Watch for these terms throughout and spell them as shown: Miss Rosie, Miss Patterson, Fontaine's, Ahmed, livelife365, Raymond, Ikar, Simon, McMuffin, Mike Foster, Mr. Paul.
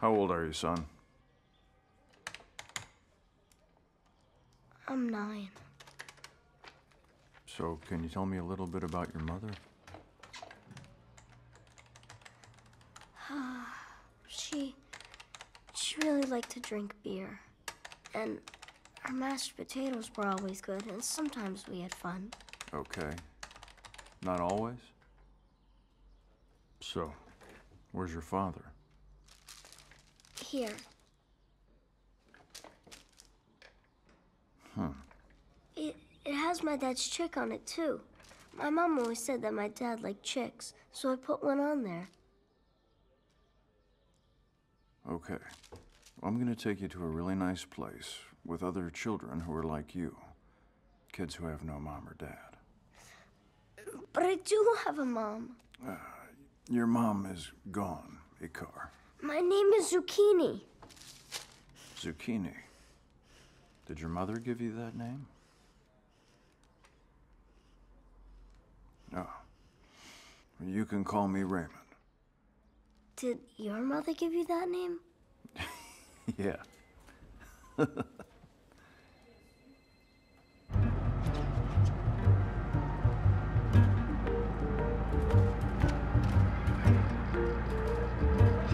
How old are you, son? I'm 9. So, can you tell me a little bit about your mother? She really liked to drink beer. And our mashed potatoes were always good, and sometimes we had fun. Okay. Not always? So, where's your father? Here. Hmm. It has my dad's chick on it, too. My mom always said that my dad liked chicks, so I put one on there. Okay. I'm going to take you to a really nice place with other children who are like you. Kids who have no mom or dad. But I do have a mom. Your mom is gone, Ikar. My name is Zucchini. Zucchini? Did your mother give you that name? No. You can call me Raymond. Did your mother give you that name? Yeah. You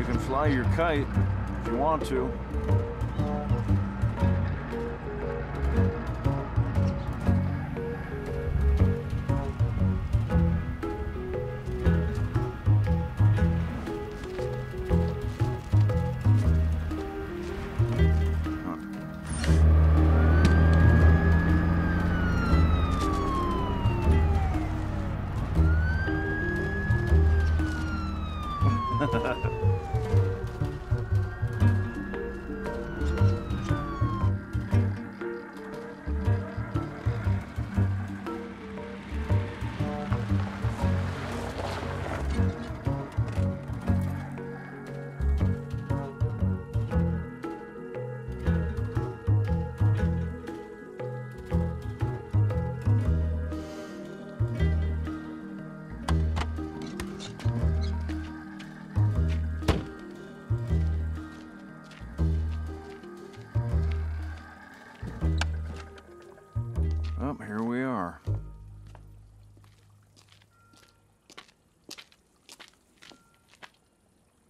can fly your kite if you want to.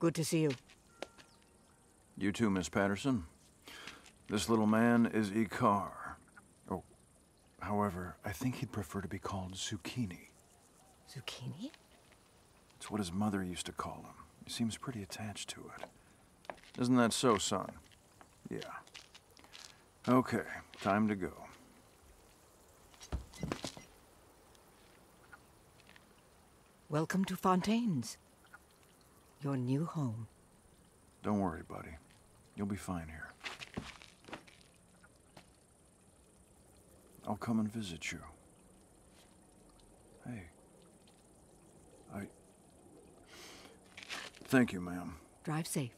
Good to see you. You too, Miss Patterson. This little man is Ikar. Oh, however, I think he'd prefer to be called Zucchini. Zucchini? It's what his mother used to call him. He seems pretty attached to it. Isn't that so, son? Yeah. Okay, time to go. Welcome to Fontaine's. Your new home. Don't worry, buddy. You'll be fine here. I'll come and visit you. Hey. Thank you, ma'am. Drive safe.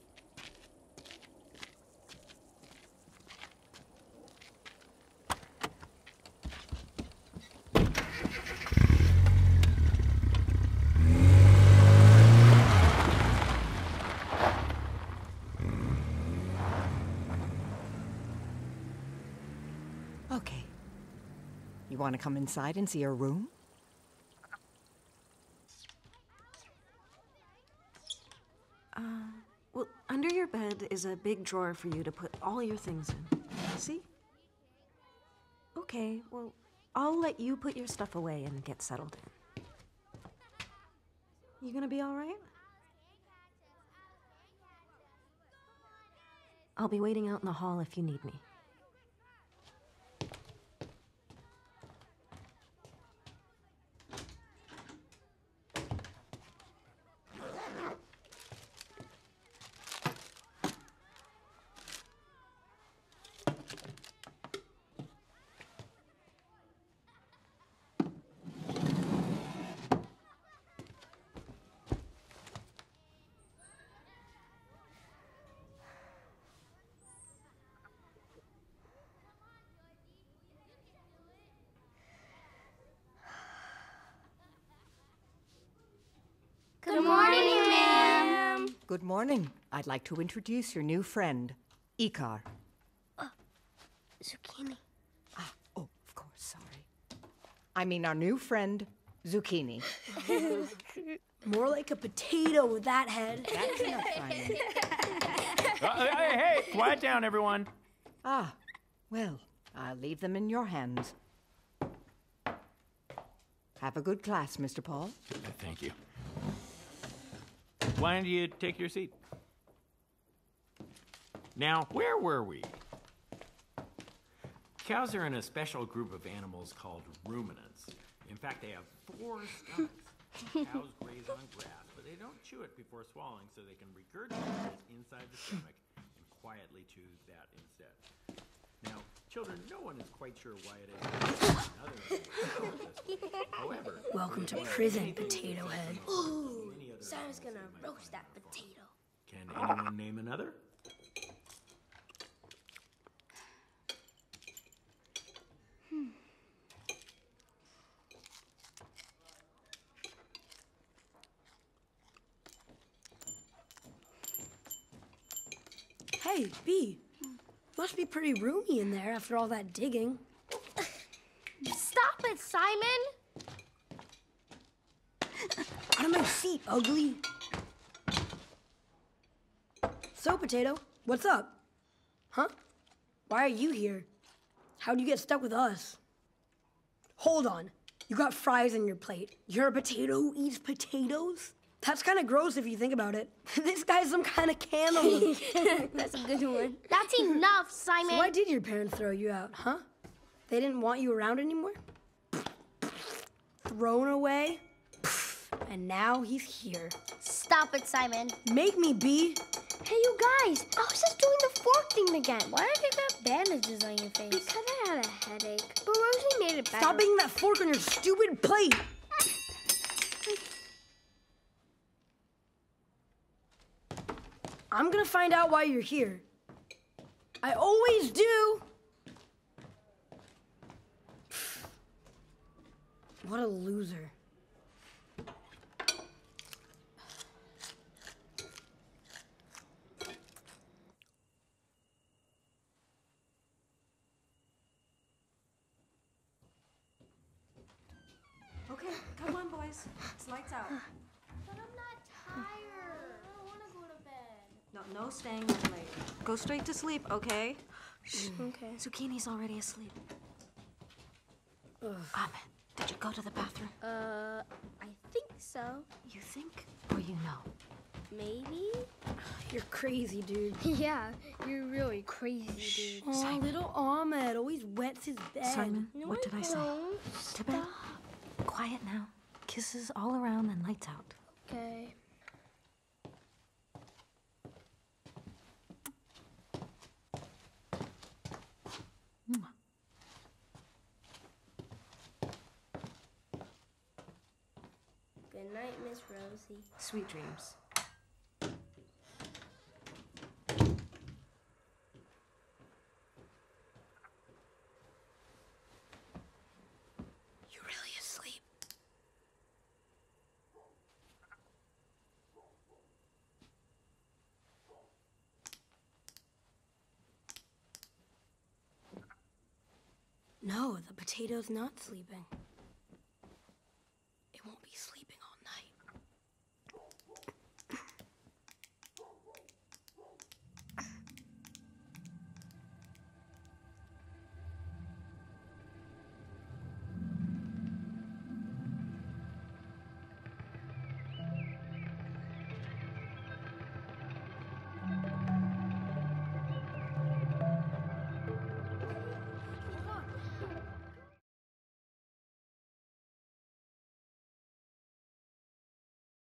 Want to come inside and see your room? Well, under your bed is a big drawer for you to put all your things in. See? Okay, well, I'll let you put your stuff away and get settled in. You gonna be all right? I'll be waiting out in the hall if you need me. Good morning, ma'am. Good morning. I'd like to introduce your new friend, Ikar. Zucchini. Ah, oh, of course, sorry. I mean our new friend, Zucchini. More like a potato with that head. That's enough, Simon. Hey, quiet down, everyone. Ah, well, I'll leave them in your hands. Have a good class, Mr. Paul. Thank you. Why don't you take your seat? Now, where were we? Cows are in a special group of animals called ruminants. In fact, they have four stomachs. Cows graze on grass, but they don't chew it before swallowing, so they can regurgitate it inside the stomach and quietly chew that instead. Now, children, no one is quite sure why it is. However, welcome to prison, potato head. Ooh, Sarah's gonna roast that potato. Can anyone name another? Hey, Bee. Must be pretty roomy in there after all that digging. Stop it, Simon! Out of my seat, ugly. So, Potato, what's up? Huh? Why are you here? How'd you get stuck with us? Hold on. You got fries on your plate. You're a potato who eats potatoes? That's kind of gross if you think about it. This guy's some kind of cannibal. That's a good one. That's enough, Simon. So why did your parents throw you out, huh? They didn't want you around anymore? Thrown away? And now he's here. Stop it, Simon. Make me, Bee. Hey, you guys, I was just doing the fork thing again. Why have you got bandages on your face? Because I had a headache. But Rosie made it better. Stop banging that fork on your stupid plate. I'm gonna find out why you're here. I always do. What a loser. Okay, come on, boys. It's lights out. But I'm not tired. I don't want to go to bed. No staying up late. Go straight to sleep, okay? Shh. Okay. Zucchini's already asleep. Ugh. Ahmed, did you go to the bathroom? I think so. You think or you know? Maybe? You're crazy, dude. Yeah, you're really crazy, dude. Oh, Simon. Little Ahmed always wets his bed. Simon, no, what did I say? To bed? Quiet now. Kisses all around and lights out. Okay. Good night, Miss Rosie. Sweet dreams. You really asleep? No, the potato's not sleeping.